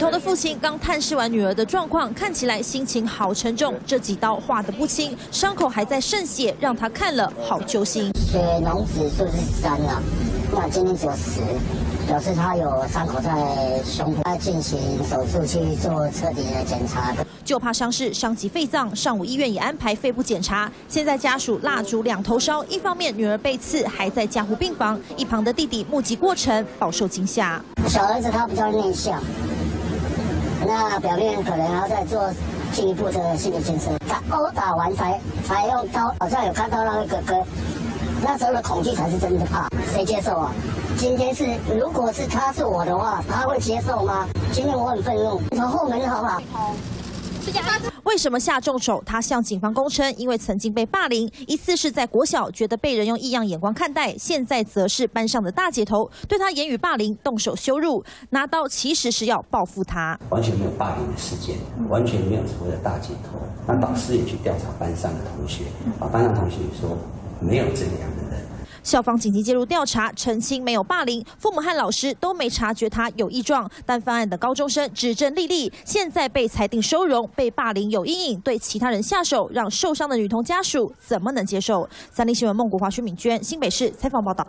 童的父亲刚探视完女儿的状况，看起来心情好沉重。这几刀划得不轻，伤口还在渗血，让他看了好揪心。血溶指数是3啊，那今天只有10，表示他有伤口在胸部，要进行手术去做彻底的检查。 就怕伤势伤及肺脏，上午医院也安排肺部检查。现在家属蜡烛两头烧，一方面女儿被刺还在加护病房，一旁的弟弟目击过程饱受惊吓。小儿子他比较内向，那表面可能还要再做进一步的心理建设。他殴打完才用刀，好像有看到那个哥哥，那时候的恐惧才是真的怕，谁接受啊？ 今天是，如果是他是我的话，他会接受吗？今天我很愤怒，从后门好不好？为什么下重手？他向警方供称，因为曾经被霸凌，一次是在国小，觉得被人用异样眼光看待；现在则是班上的大姐头对他言语霸凌，动手羞辱，拿刀其实是要报复他。完全没有霸凌的事件，完全没有所谓的大姐头。那导师也去调查班上的同学，啊，班上同学说没有这样的人。 校方紧急介入调查，澄清没有霸凌，父母和老师都没察觉他有异状。但犯案的高中生指证莉莉，现在被裁定收容，被霸凌有阴影，对其他人下手，让受伤的女童家属怎么能接受？三立新闻孟国华、薛敏娟，新北市采访报道。